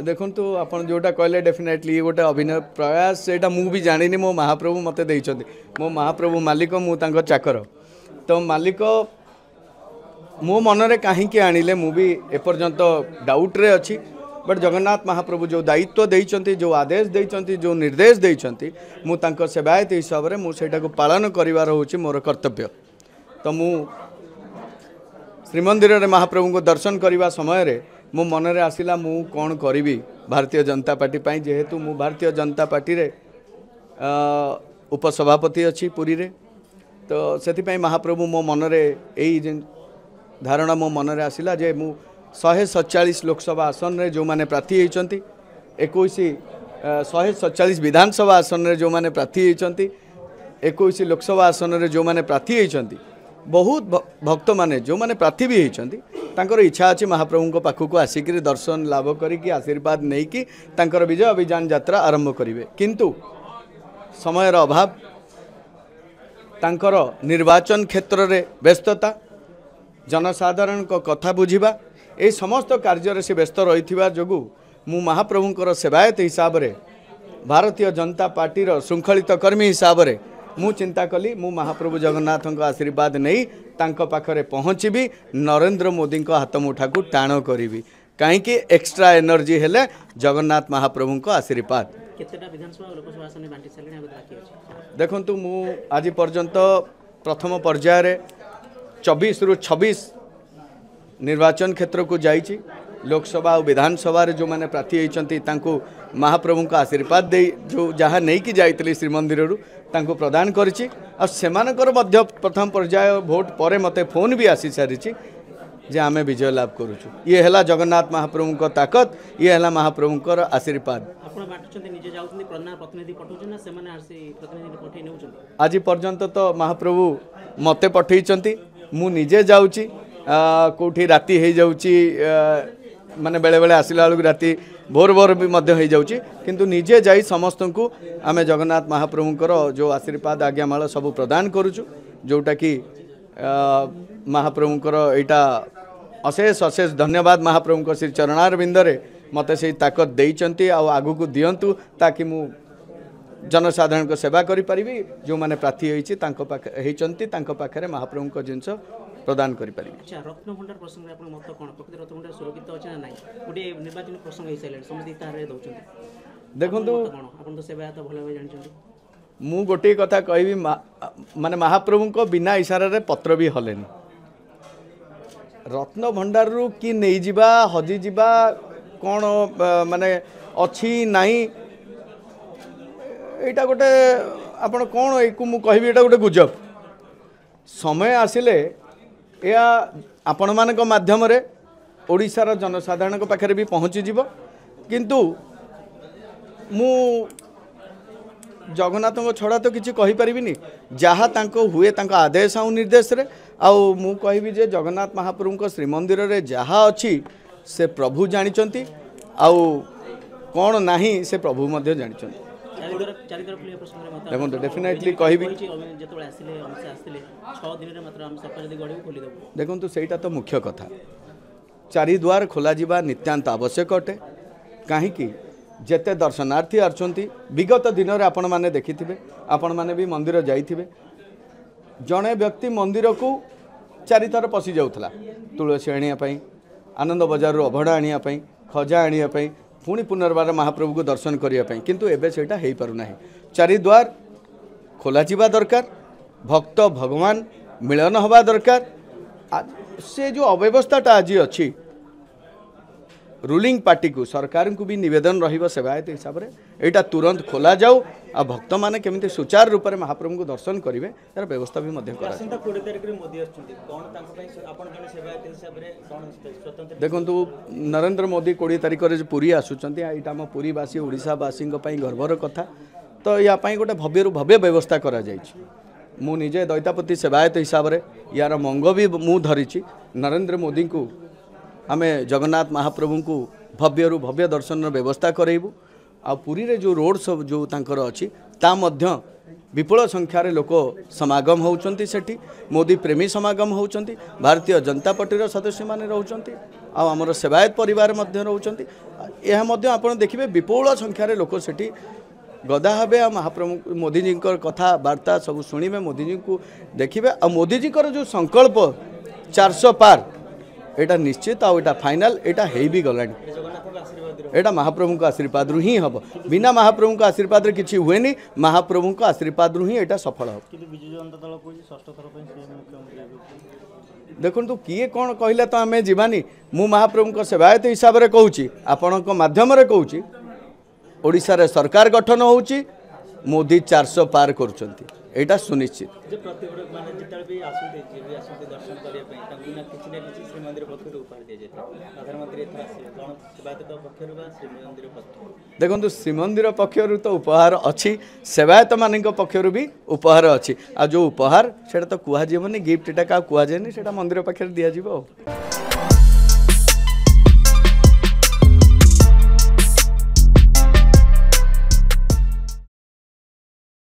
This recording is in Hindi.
देखु आपड़ जोटा कहले डेफिनेटली गोटे अभिनय प्रयास से भी जानी मो महाप्रभु मत देते मो महाप्रभु मालिक मुँह चाकर तो मालिक मो मनरे कहीं आणिले मुझे एपर्यंत डाउट्रे अच्छी बट जगन्नाथ महाप्रभु जो दायित्व देइचंती जो आदेश देइचंती जो निर्देश देइचंती मु तांको सेवायत हिसाब से मुझे पालन करिवार होछि मोर कर्तव्य। तो मु श्रीमंदिर रे महाप्रभु को दर्शन करने समय रे मो मनरे आसिला मु कौन करी भारतीय जनता पार्टी पाई जेहेतु मु भारतीय जनता पार्टी रे उपसभापति अच्छी पुरी रे तो से महाप्रभु मो मनरे यही धारणा मो मनरे आसिला जे मु 147 लोकसभा आसन रे जो माने प्रार्थी होती 147 विधानसभा आसन रे जो माने प्रार्थी होती 21 लोकसभा आसन रे जो माने प्रार्थी होती बहुत भक्त माने जो माने प्रार्थी भी होती तांकर इच्छा अच्छी महाप्रभु को पाखक आसिक दर्शन लाभ करी आशीर्वाद नहीं कि तांकर विजय अभियान यात्रा आरंभ करेंगे किंतु समयर अभाव तांकर निर्वाचन क्षेत्र रे व्यस्तता जनसाधारण को कथा बुझिबा ए समस्त कार्य रे से व्यस्त रही जोगु मु महाप्रभुंकर सेवायत हिसाब रे भारतीय जनता पार्टी रो श्रृंखलित कर्मी हिसाब रे मु चिंता कली मु महाप्रभु जगन्नाथ आशीर्वाद नहीं तांको पाखरे पहुँचीबी नरेंद्र मोदी हाथ मुठा को टाण करी कहीं एक्स्ट्रा एनर्जी हेले जगन्नाथ महाप्रभु आशीर्वाद। देखंतु मु आज पर्यंत प्रथम पर्याय रे 24 रु 26 निर्वाचन क्षेत्र को जाइए लोकसभा और विधानसभा जो मैंने प्रार्थी होती महाप्रभु का आशीर्वाद दे जो जहाँ नहीं कि जाइली श्रीमंदिर तांको प्रदान करी प्रथम पर्याय भोट पर मत फोन भी आसी सारी जे आम विजय लाभ करुचु ये है जगन्नाथ महाप्रभु को ताकत ये है महाप्रभु को आशीर्वाद। आज पर्यंत तो महाप्रभु मत पठे मु निजे जाऊँगी कोठी राति हो जाउची माने बेले बेले आसिला बेलू राति भोर भोर भी मध्य हो जाउची किंतु निजे जाई समस्त को आमे जगन्नाथ महाप्रभुंकर जो आशीर्वाद आज्ञामाला सब प्रदान करूचु जोटा कि महाप्रभुंकर एटा अशेष अशेष धन्यवाद महाप्रभुंकर श्री चरणार बिंदरे मते से ताकत देइचंती आ आगु को दियंतु ताकि मु जनसाधारण को सेवा करि परिबी जो माने प्रार्थी होईची तांको पाखे हेचंती तांको पाखरे महाप्रभुंकर जिंस प्रदान करि परिबे। अच्छा रत्न भंडार प्रसंग रे आपण मत कोन प्रकृति रत्न भंडार सुरक्षित अछि ना नाही गुडी निर्वाचन प्रसंग हिसाब ले समझी तारे दउछन देखन तो आपण तो सेवा तो भलो जानि छथि मु गोटे कथा कहबी माने महाप्रभु को बिना इशारा रे पत्र भी हलेनी रत्न भंडार रु की नै जिबा हजी जिबा कोन माने अछि नाही एटा गोटे आपण कोन एकु मु कहबी एटा गोटे गुजब समय आसिले या आपण मान माध्यम रे ओडिशार जनसाधारण को पाखे भी पहुँची जीव किंतु मु जगन्नाथ को छड़ा तो किसी कहीपरि जहाँ तांको हुए तांका आदेश आउ निर्देश रे आउ मु कहबी जे जगन्नाथ महाप्रभु को श्रीमंदिर रे जहाँ अच्छी से प्रभु जानिचंती आउ कौन नाही से प्रभु मध्य जानिचंती। देखो डेफिनेटली कहबी देखो सेटा तो मुख्य कथा चारि द्वार खोल जावा नित्यांत आवश्यक अटे कहीं जेते दर्शनार्थी आछंती विगत दिन रे आपण माने देखिथिबे आपण माने भी मंदिर जाइथिबे जने व्यक्ति मंदिर को चारि थर पसी जाउथला तुलसी आनिया पई आनंद बजार रो अभड़ा आनिया पई खजा आनिया पई पुणी पुनर्बार महाप्रभु को दर्शन करने किंतु एबे सेटा हेई पारु नाही चारिद्वार खोला जीवा दरकार भक्त भगवान मिलन हवा दरकार से जो अव्यवस्थाटा आज अच्छी रूलिंग पार्टी को सरकार को भी निवेदन रहिबो सेवायत हिसाब रे एटा तुरंत खोला जाऊ आ भक्त माने केमिते सुचार रूप से महाप्रभु को दर्शन करिवे यार व्यवस्था भी मध्य करा आसंता 20 तारिख रे मोदी आछुंती कोन तांको पई आपण जने सेवायत हिसाब रे कोन स्वतंत्र देखंतु नरेंद्र मोदी 20 तारिख रे पुरी आसुचंती एटा हम पुरी वासी ओडिसा वासी को पई गर्वर कथा तो या पई गोटे भव्य रु भव्य व्यवस्था करा जाईछ मु निजे दैतापति सेवायत हिसाब रे यार मंग भी मु धरिछि नरेंद्र मोदी को आमे जगन्नाथ महाप्रभु को भव्य रु भव्य दर्शन व्यवस्था करेबू आ पुरी रे जो रोड सब जो तांकर अछि ता मध्य विपुल संख्यार लोक समागम होउचंती सेठी मोदी प्रेमी समागम होउचंती भारतीय जनता पार्टी रो सदस्य माने रहउचंती आ हमर सेवायत परिवार मध्य रहउचंती। यह देखिए विपुल संख्यार लोक से गदा हे आ महाप्रभु मोदीजी कथा बार्ता सब शुणे मोदीजी को देखिए आ मोदीजी जो संकल्प 400 पार एटा निश्चित आटा फाइनाल एटा है भी गला एटा महाप्रभु का आशीर्वाद रु ही हम बिना महाप्रभु का आशीर्वाद रे किछि हुए नहीं महाप्रभु का आशीर्वाद रु ही एटा सफल हम। देखो तो किए कौन कहला तो आम जीवानी मु महाप्रभु को सेवायत हिसाब से कहूँ आपण मध्यम कहूँ ओडिशा सरकार गठन होउछि मोदी 400 पार करुछंती एटा सुनिश्चित देखो श्रीमंदिर पक्षर तो उपहार अच्छी सेवायत मान पक्षर भी उपहार अच्छी आ जो उपहार से तो कहनी गिफ्ट क्या कहनी से मंदिर पाखे दिजाव।